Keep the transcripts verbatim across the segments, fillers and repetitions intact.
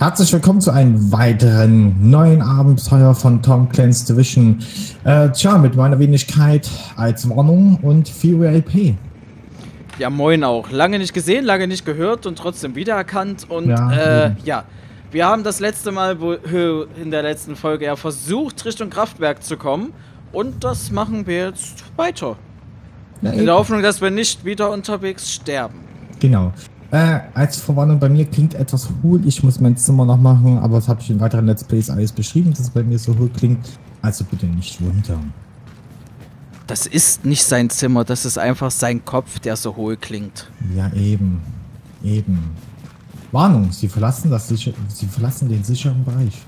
Herzlich willkommen zu einem weiteren neuen Abenteuer von Tom Clancy's Division. Äh, tja, mit meiner Wenigkeit als Warnung und viel R P. Ja, moin auch. Lange nicht gesehen, lange nicht gehört und trotzdem wiedererkannt. Und ja, äh, ja. wir haben das letzte Mal wo, in der letzten Folge ja versucht, Richtung Kraftwerk zu kommen. Und das machen wir jetzt weiter. Ja, in der Hoffnung, dass wir nicht wieder unterwegs sterben. Genau. Äh, als Verwarnung, bei mir klingt etwas hohl, ich muss mein Zimmer noch machen, aber das habe ich in weiteren Let's Plays alles beschrieben, dass es bei mir so hohl klingt, also bitte nicht wundern. Das ist nicht sein Zimmer, das ist einfach sein Kopf, der so hohl klingt. Ja, eben, eben. Warnung, Sie verlassen, das sicher, Sie verlassen den sicheren Bereich.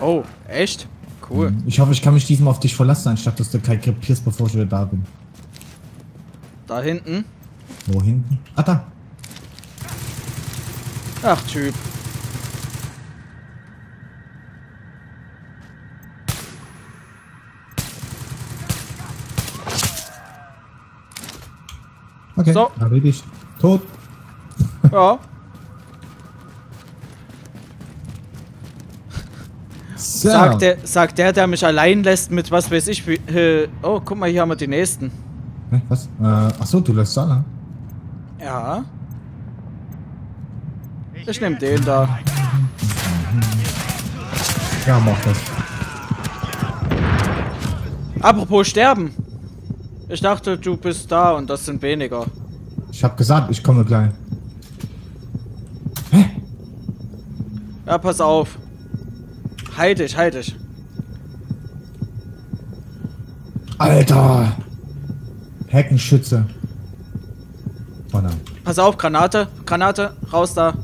Oh, echt? Cool. Ich hoffe, ich kann mich diesmal auf dich verlassen, anstatt dass du kein krepierst, bevor ich wieder da bin. Da hinten? Wo hinten? Ah, da! Ach, Typ. Okay, so. Da bin ich tot. Ja. So. Sagt der, sagt der, der mich allein lässt mit was weiß ich wie... Äh, oh, guck mal, hier haben wir den nächsten. Was? Äh, achso, du lässt Sala. Ja. Ich nehm den da. Ja, mach das. Apropos sterben. Ich dachte, du bist da und das sind weniger. Ich hab gesagt, ich komme gleich. Hä? Ja, pass auf. Halt dich, halt dich. Alter! Heckenschütze. Oh nein. Pass auf, Granate, Granate, raus da.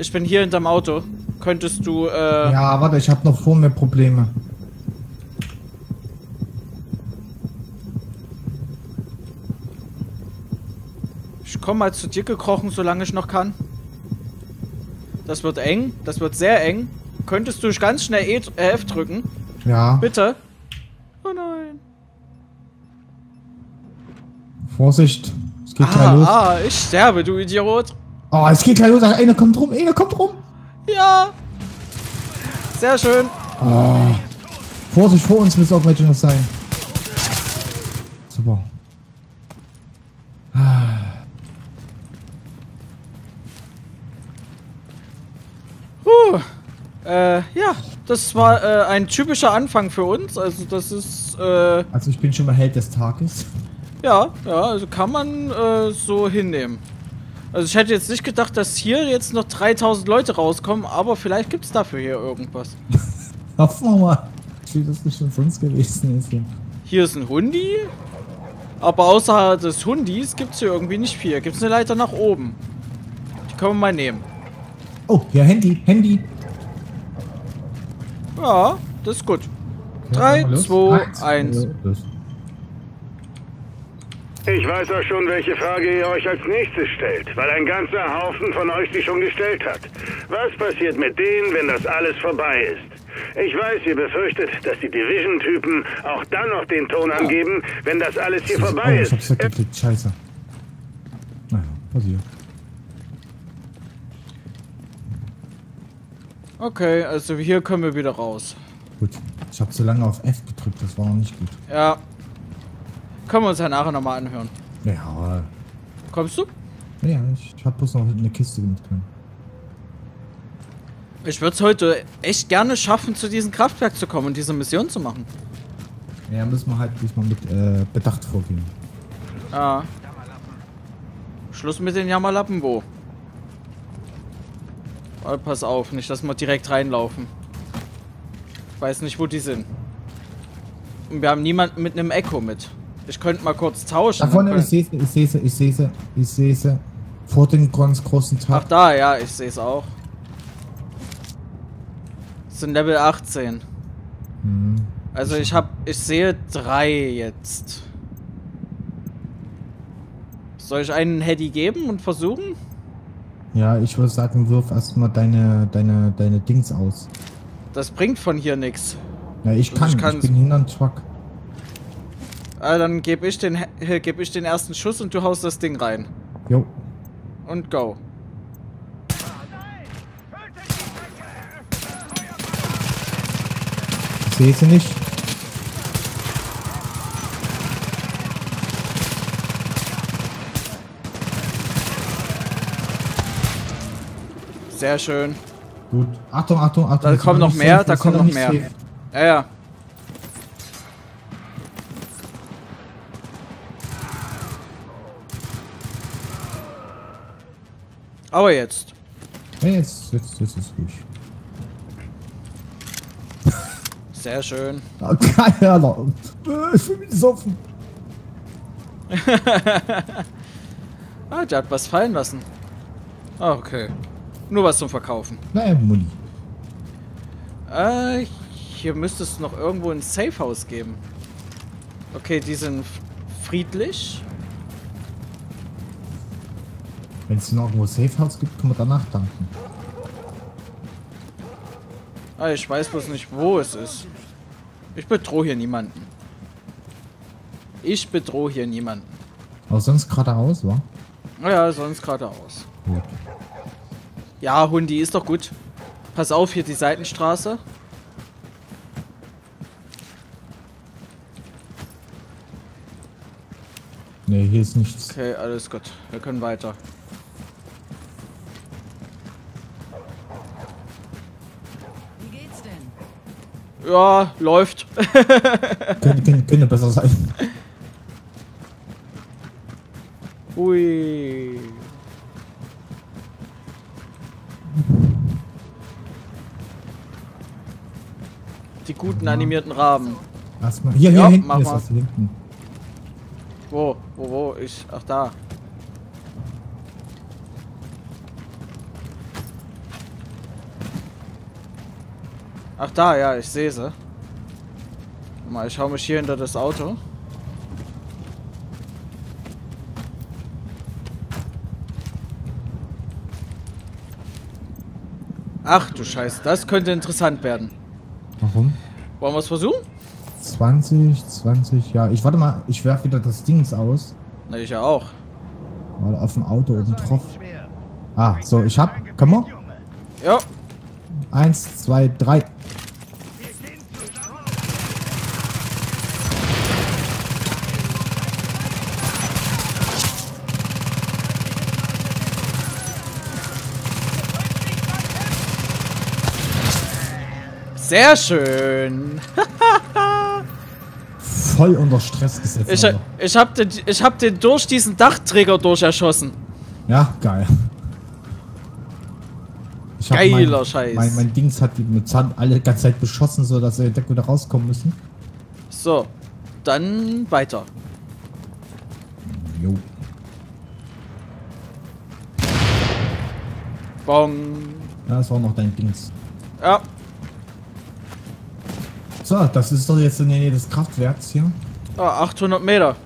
Ich bin hier hinterm Auto. Könntest du, äh... Ja, warte, ich hab noch vor mir Probleme. Ich komm mal zu dir gekrochen, solange ich noch kann. Das wird eng. Das wird sehr eng. Könntest du ganz schnell e äh, F drücken? Ja. Bitte. Oh nein. Vorsicht. Es geht ah, gleich los. Ah, ich sterbe, du Idiot. Oh, es geht gleich los. Einer kommt rum, einer kommt rum. Ja. Sehr schön. Oh. Vorsicht, vor uns müssen auch welche noch sein. Super. Ah. Huh. Äh, ja, das war äh, ein typischer Anfang für uns. Also das ist... Äh also ich bin schon mal Held des Tages. Ja, ja, also kann man äh, so hinnehmen. Also ich hätte jetzt nicht gedacht, dass hier jetzt noch dreitausend Leute rauskommen, aber vielleicht gibt es dafür hier irgendwas. Hoffen wir mal, wie das nicht schon sonst gewesen ist. Hier ist ein Hundi, aber außer des Hundis gibt es hier irgendwie nicht viel. Gibt es eine Leiter nach oben? Die können wir mal nehmen. Oh, ja, Handy, Handy. Ja, das ist gut. drei, zwei, eins. Ich weiß auch schon, welche Frage ihr euch als nächstes stellt, weil ein ganzer Haufen von euch sie schon gestellt hat. Was passiert mit denen, wenn das alles vorbei ist? Ich weiß, ihr befürchtet, dass die Division-Typen auch dann noch den Ton angeben, wenn das alles hier vorbei ist. Oh, ich hab's weggeklickt, scheiße. Naja, passiert. Okay, also hier können wir wieder raus. Gut, ich hab so lange auf F gedrückt, das war noch nicht gut. Ja. Können wir uns ja nachher nochmal anhören. Ja. Kommst du? Ja, ich hab bloß noch eine Kiste mit drin. Ich würde es heute echt gerne schaffen, zu diesem Kraftwerk zu kommen und diese Mission zu machen. Ja, müssen wir halt diesmal mit äh, Bedacht vorgehen. Ja. Schluss mit den Jammerlappen, wo? Oh, pass auf, nicht, dass wir direkt reinlaufen. Ich weiß nicht, wo die sind. Und wir haben niemanden mit einem Echo mit. Ich könnte mal kurz tauschen. Da vorne, ich sehe sie, ich sehe sie, ich sehe sie, ich sehe sie. Vor dem ganz großen Tag. Ach da, ja, ich sehe es auch. Das sind Level achtzehn. Hm. Also ich habe, ich sehe drei jetzt. Soll ich einen Heady geben und versuchen? Ja, ich würde sagen, wirf erstmal deine, deine, deine Dings aus. Das bringt von hier nichts. Ja, ich kann, ich, ich bin hinterm Truck. Ah, dann gebe ich, äh, geb ich den ersten Schuss und du haust das Ding rein. Jo. Und go. sehe sie nicht. Sehr schön. Gut. Achtung, Achtung, Achtung. Da kommen noch mehr, da kommen noch mehr. Ja, ja. Aber jetzt. Ja, jetzt, jetzt, jetzt ist gut. Sehr schön. Keine Ahnung. Ich bin besoffen. Ah, der hat was fallen lassen. Ah, okay. Nur was zum Verkaufen. Naja, Muni. Äh, hier müsste es noch irgendwo ein Safehouse geben. Okay, die sind friedlich. Wenn es noch irgendwo Safehouse gibt, können wir danach tanken. Ah, ich weiß bloß nicht, wo es ist. Ich bedrohe hier niemanden. Ich bedrohe hier niemanden. Aber sonst geradeaus, wa? Ja, sonst geradeaus. Gut. Ja, Hundi, ist doch gut. Pass auf, hier die Seitenstraße. Ne, hier ist nichts. Okay, alles gut. Wir können weiter. Wie geht's denn? Ja, läuft. Könnte, könnte besser sein. Ui. Die guten animierten Raben. Erstmal. Hier, hier, ja, hinten mach ist das, hinten. Wo, wo, wo? Ich, ach da. Ach da, ja, ich sehe sie. Mal, ich schau mich hier hinter das Auto. Ach du Scheiße, das könnte interessant werden. Warum? Wollen wir es versuchen? zwanzig, zwanzig, ja. Ich warte mal, ich werfe wieder das Dings aus. Na, ich ja auch. Mal auf dem Auto oben drauf. Ah, so, ich hab. Komm mal. Ja. Eins, zwei, drei. Sehr schön. Voll unter Stress gesetzt. Ich, ich hab den, ich hab den durch diesen Dachträger durch erschossen. Ja, geil. Ich hab Geiler mein, Scheiß. Mein, mein Dings hat die mit Zahn alle die ganze Zeit beschossen, so dass wir wieder rauskommen müssen. So, dann weiter. Jo. Bong. Ja, das war noch dein Dings. Ja. So, das ist doch jetzt in der Nähe des Kraftwerks hier. Ah, achthundert Meter.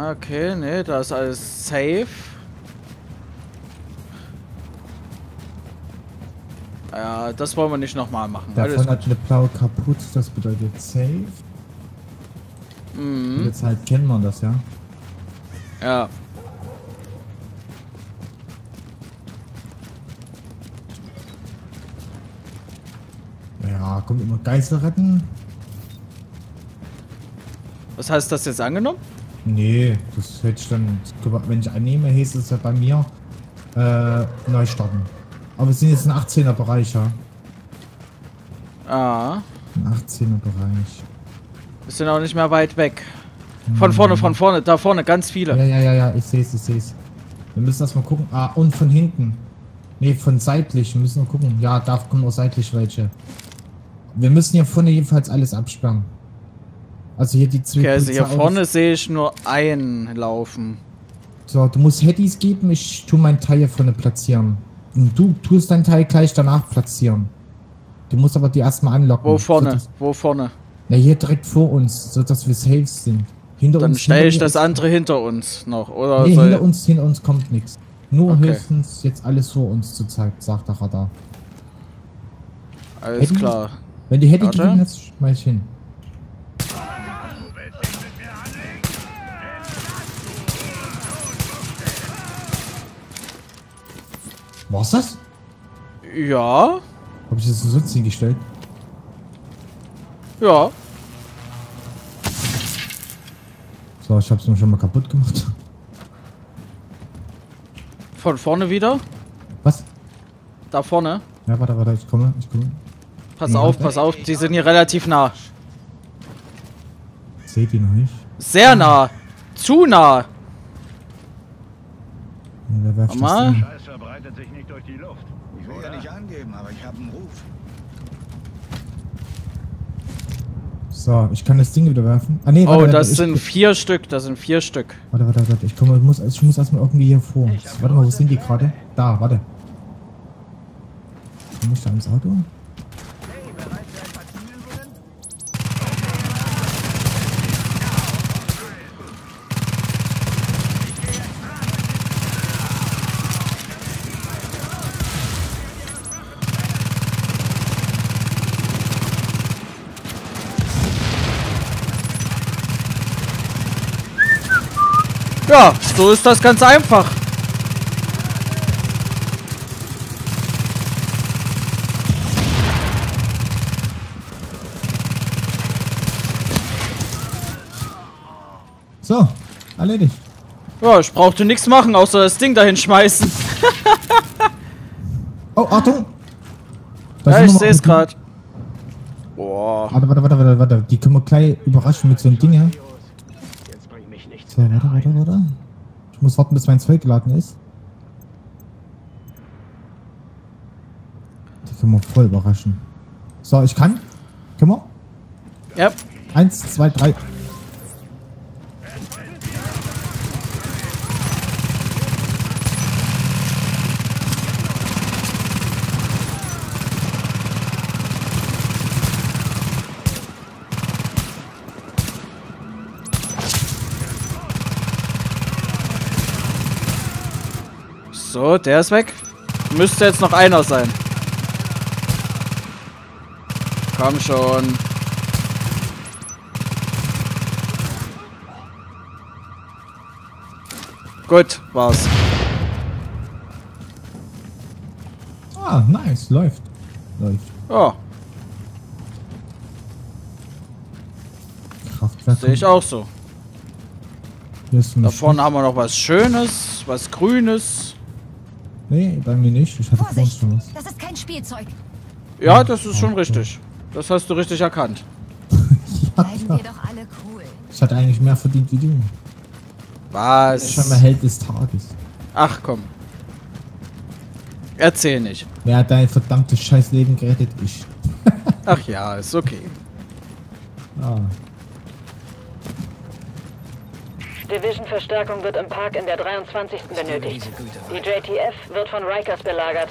Okay, ne, da ist alles safe. Ja, das wollen wir nicht nochmal machen. Davon hat eine blaue kaputt, das bedeutet safe. Mhm. Jetzt halt kennen wir das, ja. Ja. Ja, kommt immer Geister retten. Was heißt das jetzt angenommen? Nee, das hätte ich dann, wenn ich annehme, hieß es ja bei mir, äh, neu starten. Aber wir sind jetzt im achtzehner Bereich, ja. Ah. Im achtzehner Bereich. Wir sind auch nicht mehr weit weg. Von hm. vorne, von vorne, da vorne, ganz viele. Ja, ja, ja, ja, ich sehe es, ich sehe es. Wir müssen erstmal gucken. Ah, und von hinten. Nee, von seitlich, wir müssen nur gucken. Ja, da kommen auch seitlich welche. Wir müssen hier vorne jedenfalls alles absperren. Also hier die zwei. Okay, also hier vorne sehe ich nur einen laufen. So, du musst Headies geben, ich tue meinen Teil hier vorne platzieren. Und du tust deinen Teil gleich danach platzieren. Du musst aber die erstmal anlocken. Wo vorne? Sodass, Wo vorne? Na, hier direkt vor uns, sodass wir safe sind. Hinter Dann uns. Dann stelle ich das andere hinter uns noch, oder? Nee, hinter uns, hinter uns kommt nichts. Nur okay. Höchstens jetzt alles vor uns zu zeigen, sagt der Radar. Alles Headie, klar. Wenn die Headie drin hast, schmeiß hin. War's das? Ja. Hab ich das sonst hingestellt? Ja. So, ich hab's nur schon mal kaputt gemacht. Von vorne wieder? Was? Da vorne? Ja, warte, warte, ich komme, ich komme. Pass ja, auf, pass auf, die sind hier relativ nah. Seht ihr noch nicht? Sehr nah! Zu nah! Ja, da werft das hin. Scheiß verbreitet sich nicht durch die Luft. Ich will ja nicht angeben, aber ich habe einen Ruf. So, ich kann das Ding wieder werfen. Ah, nee, warte, oh, das warte, sind ich, vier Stück, das sind vier Stück. Warte, warte, warte, ich, komme, ich, muss, ich muss erstmal irgendwie hier vor. Warte mal, wo sind die gerade? Da, warte. Komm ich da ins Auto? Ja, so ist das ganz einfach. So, erledigt. Ja, ich brauchte nichts machen, außer das Ding dahin schmeißen. Oh, Achtung! Da ja, ich sehe es gerade. Boah. Warte, warte, warte, warte, warte. Die können wir gleich überraschen mit so einem Ding, ja? So, warte, warte, warte. Ich muss warten, bis mein Zeug geladen ist. Die können wir voll überraschen. So, ich kann. Können wir? Ja. Yep. Eins, zwei, drei. So, der ist weg. Müsste jetzt noch einer sein. Komm schon. Gut, war's. Ah, nice. Läuft. Läuft. Oh. Kraftwerk. Sehe ich auch so. Da vorne haben wir noch was Schönes, was Grünes. Nee, bei mir nicht. Ich hatte Vorsicht, schon was. Das ist kein Spielzeug. Ja, das ist schon richtig. Das hast du richtig erkannt. Ja, bleiben wir doch alle cool. Ich hatte eigentlich mehr verdient wie du. Was? Das ist schon mal Held des Tages. Ach komm. Erzähl nicht. Wer hat dein verdammtes Scheißleben gerettet? Ich. Ach ja, ist okay. Ah. Division-Verstärkung wird im Park in der dreiundzwanzigsten benötigt. Die J T F wird von Rikers belagert.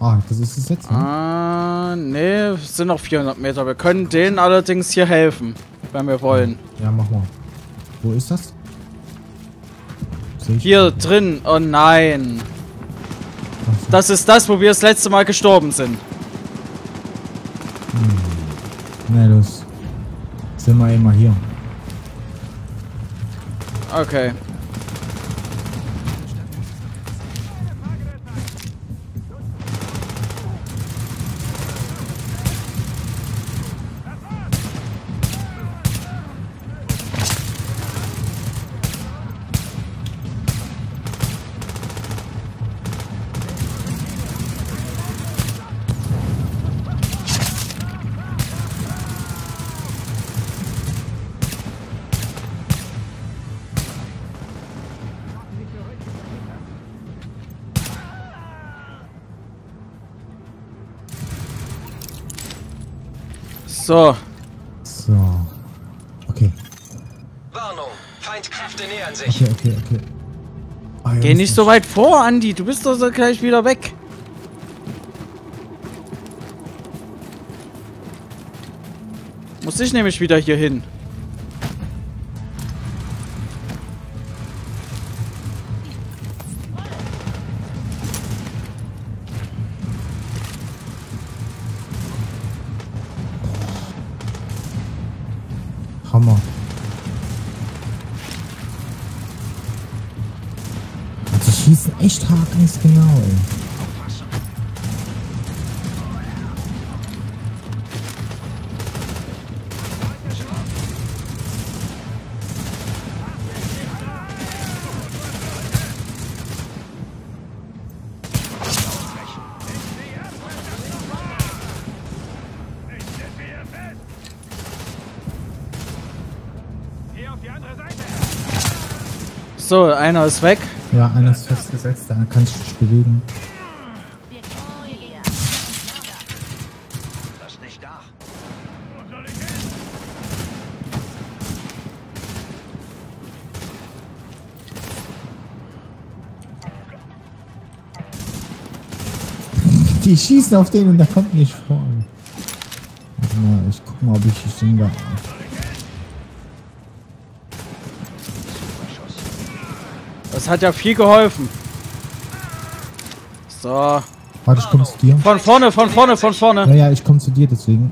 Ah, das ist das jetzt, ne? Ah, nee, es sind noch vierhundert Meter. Wir können denen allerdings hier helfen, wenn wir wollen. Ja, mach mal. Wo ist das? Hier drin. Oh nein. Das ist das, wo wir das letzte Mal gestorben sind. Hm. Na los. Sind wir immer hier. Okay. So. So. Okay. Warnung. Feindkräfte nähern sich. Okay, okay, okay. Ah, ja, geh nicht so weit vor, Andi. Du bist doch so gleich wieder weg. Muss ich nämlich wieder hier hin. Hammer. Die schießen echt hart, ganz genau, ey. So, einer ist weg. Ja, einer ist festgesetzt, da kannst du dich bewegen. Die schießen auf den und der kommt nicht vor. Warte mal, ich guck mal, ob ich den da. Das hat ja viel geholfen. So. Warte, ich komm zu dir. Von vorne, von vorne, von vorne. Ja, ja, ich komm zu dir, deswegen.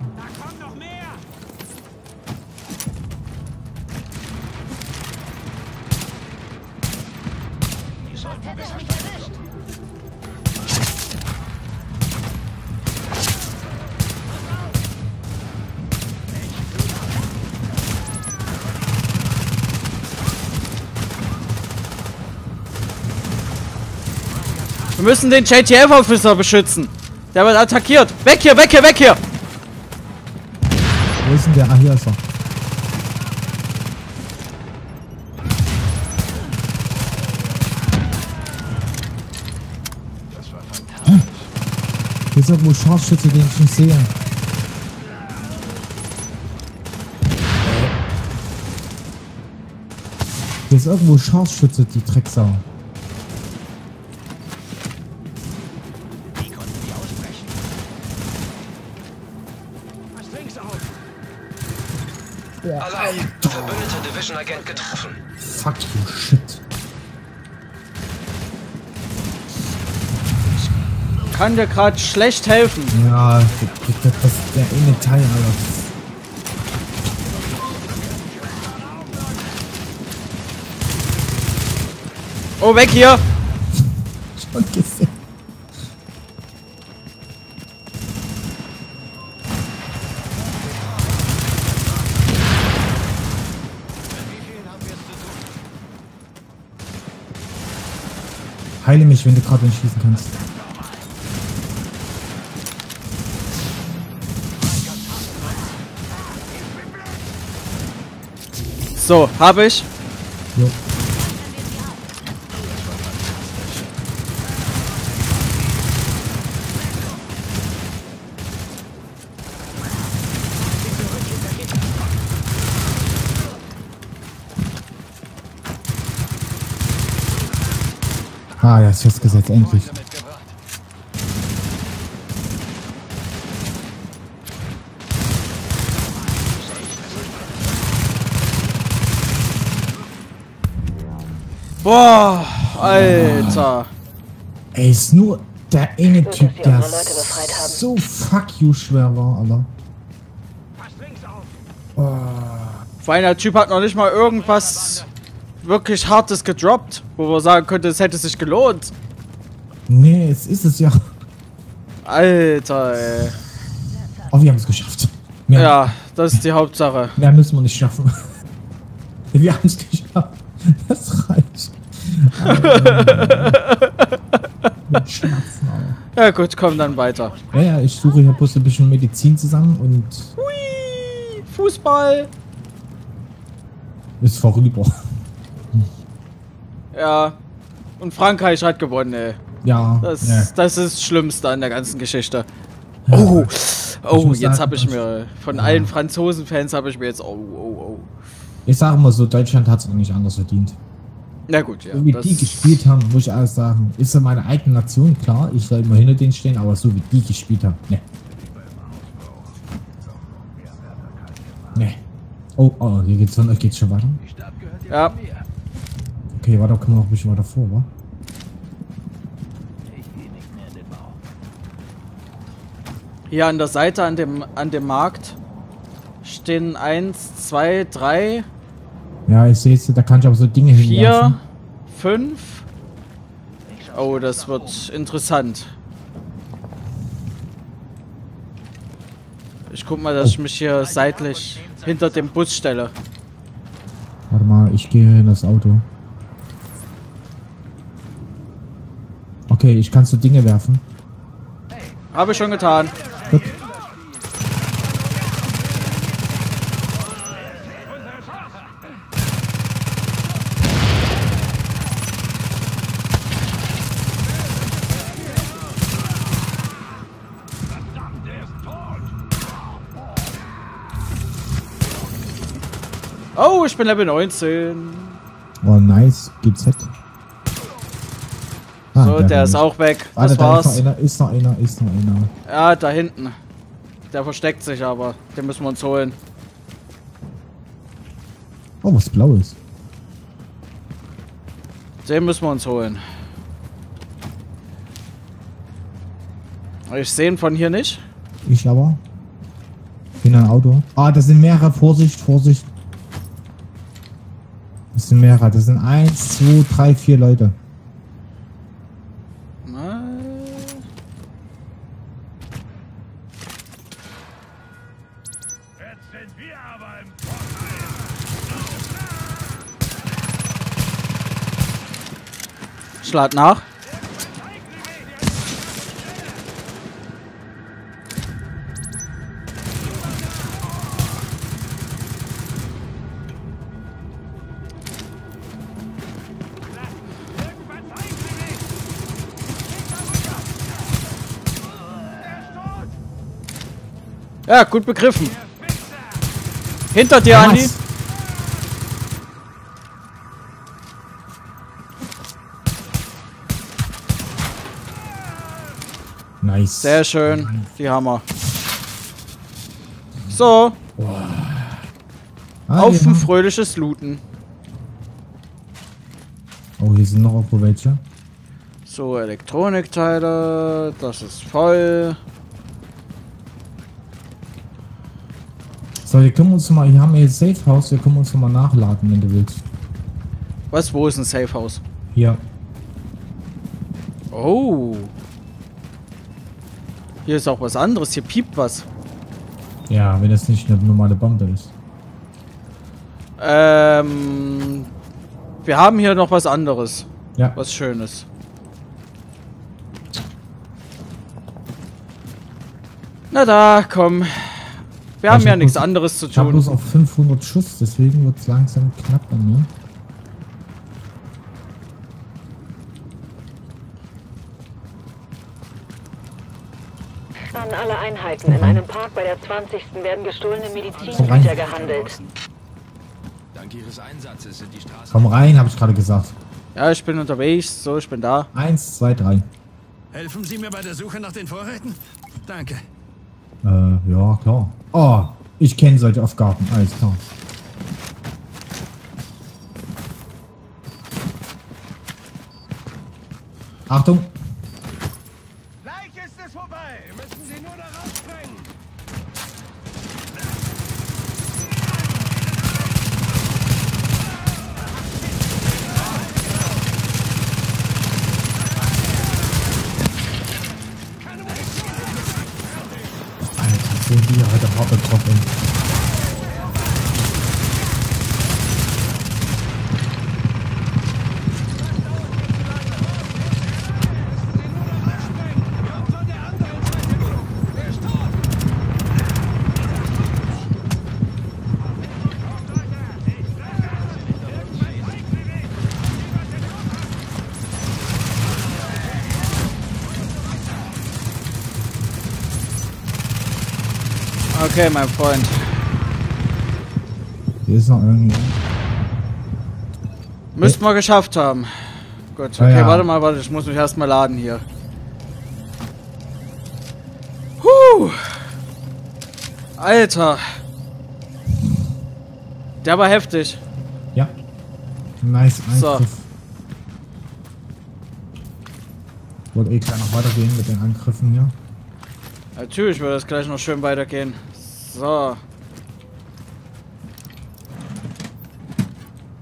Wir müssen den J T F-Officer beschützen. Der wird attackiert. Weg hier, weg hier, weg hier! Wo ist denn der? Ah, hier ist er. Hier sind wohl Scharfschütze, die ich nicht sehe. Hier ist irgendwo Scharfschütze, die Drecksau. Alarm! Verbündete Division-Agent getroffen. Fuck you, shit. Ich kann dir gerade schlecht helfen. Ja, das ist der eine Teil, Alter. Oh, weg hier! Schon gesehen. Heile mich, wenn du gerade nicht schießen kannst. So, habe ich. Jo. Ah, das ist festgesetzt, endlich. Boah, Alter. Ey, ist nur der eine Typ, der so fuck you schwer war, Alter. Oh. Vor allem der Typ hat noch nicht mal irgendwas wirklich Hartes gedroppt, wo man sagen könnte, es hätte sich gelohnt. Nee, es ist es ja. Alter, ey. Oh, wir haben es geschafft. Wir ja, haben... das ist die Hauptsache. Mehr müssen wir nicht schaffen. Wir haben es geschafft. Das reicht. Mit Schmerzen auch. Ja gut, komm dann weiter. Ja, ja, ich suche hier bloß ein bisschen Medizin zusammen und... Hui! Fußball! Ist vorüber. Ja, und Frankreich hat gewonnen, ey. Ja. Das, ja. das ist das Schlimmste an der ganzen Geschichte. Ja. Oh, oh jetzt habe ich mir, von ja. allen Franzosen-Fans habe ich mir jetzt, oh, oh, oh. Ich sage mal so, Deutschland hat es noch nicht anders verdient. Na gut, ja. So wie die gespielt haben, muss ich alles sagen, ist ja meine eigene Nation, klar, ich soll immer hinter denen stehen, aber so wie die gespielt haben, ne. Ne. Oh, oh, hier geht's von euch, geht's schon weiter? Ja. Okay, warte, kommen wir noch ein bisschen weiter vor, wa? Hier an der Seite, an dem, an dem Markt, stehen eins, zwei, drei. Ja, ich sehe es, da kann ich auch so Dinge hinwerfen. vier, fünf. Oh, das wird interessant. Ich guck mal, dass ich mich hier seitlich hinter dem Bus stelle. Warte mal, ich gehe in das Auto. Okay, ich kann so Dinge werfen. Habe ich schon getan. Gut. Oh, ich bin Level neunzehn. Oh, nice. Gibt's Heck. Ah, so, der, der ist auch weg. Ah, das da war's. Ist noch einer, ist noch einer, ist noch einer. Ja, da hinten. Der versteckt sich aber. Den müssen wir uns holen. Oh, was Blaues. Den müssen wir uns holen. Ich sehe ihn von hier nicht. Ich aber. Bin ein Auto. Ah, das sind mehrere. Vorsicht, Vorsicht. Das sind mehrere. Das sind eins, zwei, drei, vier Leute. Schlag nach. Ja, gut begriffen. Hinter dir, nice. Andi. Nice. Sehr schön, die Hammer. So. Wow. Ah, auf ein fröhliches Looten. Oh, hier sind noch irgendwo welche. So, Elektronikteile. Das ist voll. So, wir können uns mal, hier haben wir jetzt Safe House, wir können uns mal nachladen, wenn du willst. Was? Wo ist ein Safe House? Hier. Oh. Hier ist auch was anderes, hier piept was. Ja, wenn das nicht eine normale Bombe ist. Ähm. Wir haben hier noch was anderes. Ja. Was Schönes. Na da, komm. Wir haben ja nichts anderes zu tun. Ich habe bloß auf fünfhundert Schuss, deswegen wird es langsam knapp bei mir. An alle Einheiten. In einem Park bei der zwanzigsten werden gestohlene Medizingüter gehandelt. Dank ihres Einsatzes sind die Straßen. Komm rein, habe ich gerade gesagt. Ja, ich bin unterwegs. So, ich bin da. Eins, zwei, drei. Helfen Sie mir bei der Suche nach den Vorräten? Danke. Äh, ja, klar. Oh, ich kenne solche Aufgaben. Alles klar. Achtung! Gleich ist es vorbei! Müssen Sie nur da rausbringen! Die hat er hart getroffen. Okay, mein Freund. Hier ist noch irgendwie. Müssten wir geschafft haben. Gut, okay, ja. Warte mal, warte, ich muss mich erstmal laden hier. Huh. Alter. Der war heftig. Ja. Nice, nice. So. Ich wollte eh gleich noch weitergehen mit den Angriffen hier. Natürlich wird das gleich noch schön weitergehen. So.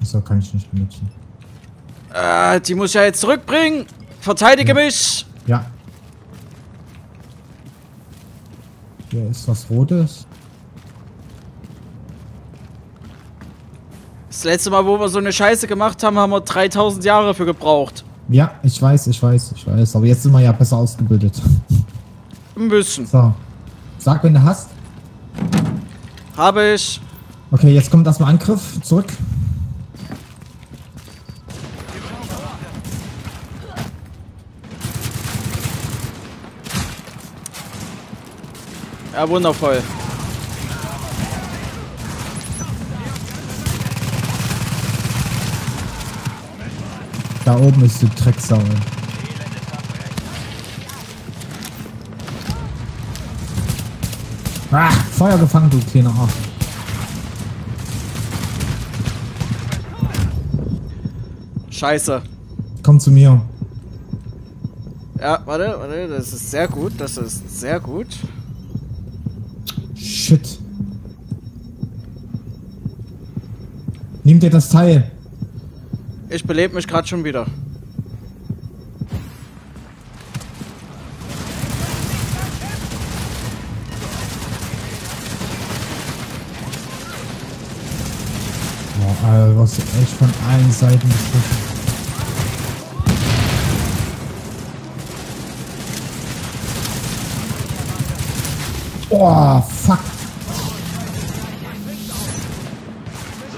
So kann ich nicht benutzen. Äh, die muss ich ja jetzt zurückbringen. Verteidige ja. mich. Ja. Hier ist was Rotes. Das letzte Mal, wo wir so eine Scheiße gemacht haben, haben wir dreitausend Jahre für gebraucht. Ja, ich weiß, ich weiß, ich weiß. Aber jetzt sind wir ja besser ausgebildet. Ein bisschen. So. Sag, wenn du hast. Habe ich. Okay, jetzt kommt erstmal Angriff. Zurück. Ja, wundervoll. Da oben ist die Drecksau. Ah, Feuer gefangen, du kleiner Arsch. Scheiße. Komm zu mir. Ja, warte, warte, das ist sehr gut, das ist sehr gut. Shit. Nimm dir das Teil. Ich belebe mich gerade schon wieder. Alter, was echt von allen Seiten beschissen. Oh, fuck.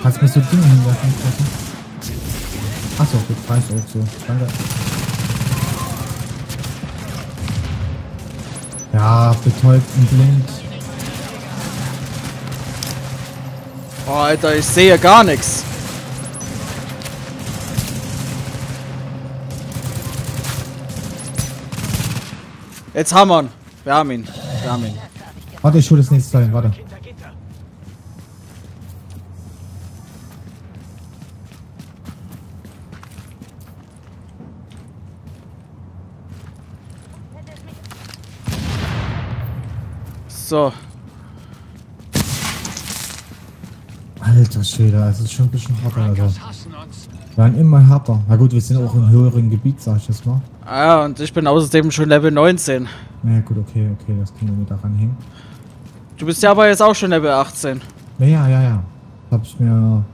Kannst du mir so Dinge hinwerfen? Achso, gut, reicht auch so. Danke. Ja, betäubt und blind. Oh, Alter, ich sehe gar nichts. Jetzt haben wir ihn. Wir haben ihn. Wir haben ihn. Warte, ich hole das nächste Teil. Warte. So. Alter Schäder, es ist schon ein bisschen härter, Alter. Wir waren immer härter. Na gut, wir sind auch im höheren Gebiet, sag ich das mal. Ah, und ich bin außerdem schon Level neunzehn. Na ja, gut, okay, okay, das können wir mit daran hängen. Du bist ja aber jetzt auch schon Level achtzehn. Ja, ja, ja, ja. Hab's mir...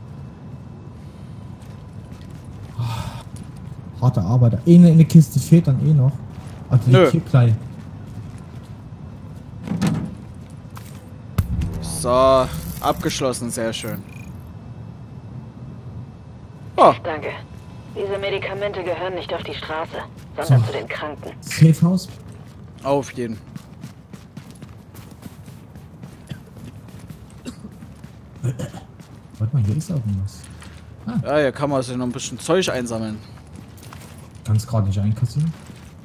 Oh, harte Arbeit. Eine, eine Kiste fehlt dann eh noch. Also die Nö. Gleich. So, abgeschlossen, sehr schön. Oh. Danke. Diese Medikamente gehören nicht auf die Straße, sondern so. Zu den Kranken. Safe House? Auf jeden. Warte mal, hier ist irgendwas. Ah. Ja, hier kann man sich noch ein bisschen Zeug einsammeln. Kannst du gerade nicht einkassieren?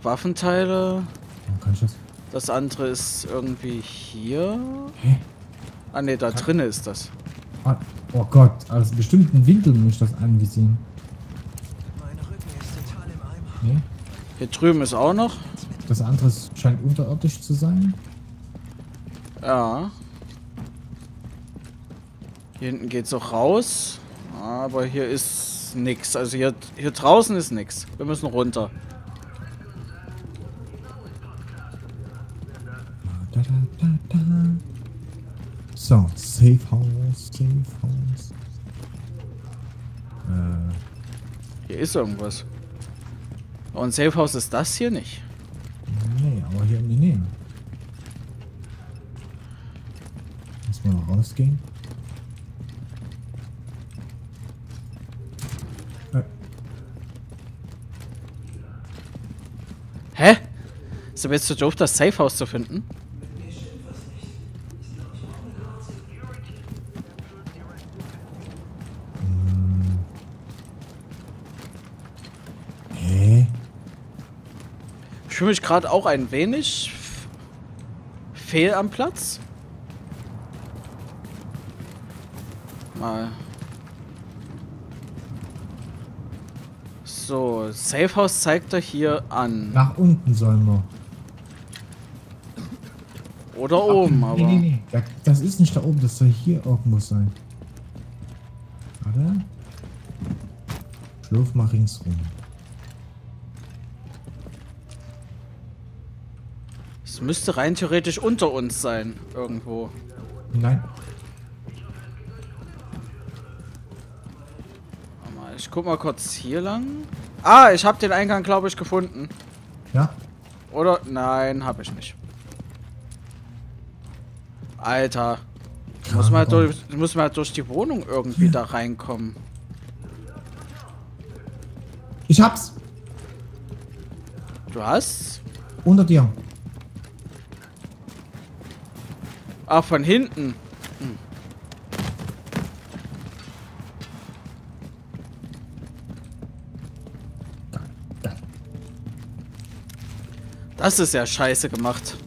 Waffenteile. Ja, kann ich das? Das andere ist irgendwie hier. Hä? Ah ne, da drin ist das. Ah, oh Gott, aus bestimmten Winkeln muss ich das angesehen. Mein Rücken ist total im Eimer. Nee. Hier drüben ist auch noch. Das andere scheint unterirdisch zu sein. Ja. Hier hinten geht's auch raus. Aber hier ist nix. Also hier, hier draußen ist nix. Wir müssen runter. Da, da, da, da. So, Safe House, Safe House. Äh. Hier ist irgendwas. Und Safe House ist das hier nicht. Nee, aber hier in die Nähe. Lass mal noch rausgehen. Äh. Hä? Ist aber jetzt so doof, das Safe House zu finden? Ich fühle mich gerade auch ein wenig fehl am Platz. Mal. So, Safe House zeigt er hier an. Nach unten sollen wir. Oder Ach, oben, nee, aber. Nee, nee, das ist nicht da oben, das soll hier irgendwo sein. Warte. Schlurf mal ringsrum. Es müsste rein theoretisch unter uns sein, irgendwo. Nein. Ich guck mal kurz hier lang. Ah, ich habe den Eingang, glaube ich, gefunden. Ja? Oder? Nein, habe ich nicht. Alter. Ich muss mal durch, muss mal durch die Wohnung irgendwie da reinkommen. Ich hab's. Du hast? Unter dir. Ah, von hinten. Hm. Das ist ja scheiße gemacht.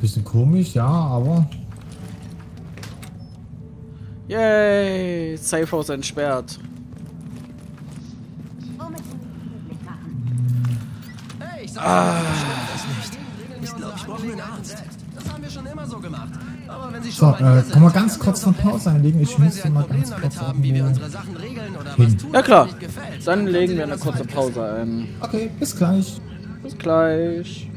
Bisschen komisch, ja, aber... Yay! Safehouse entsperrt. Hey, ich sag ah. das nicht. Ich glaube, ich brauche einen Arzt. Das haben wir schon immer so gemacht. Aber wenn Sie schon so, mal äh, kann man ganz kurz von Pause einlegen. Ich muss mal ganz kurz haben, wie wir unsere Sachen regeln oder was tun. Ja klar. Dann legen wir eine kurze Pause ein. Okay, bis gleich. Bis gleich.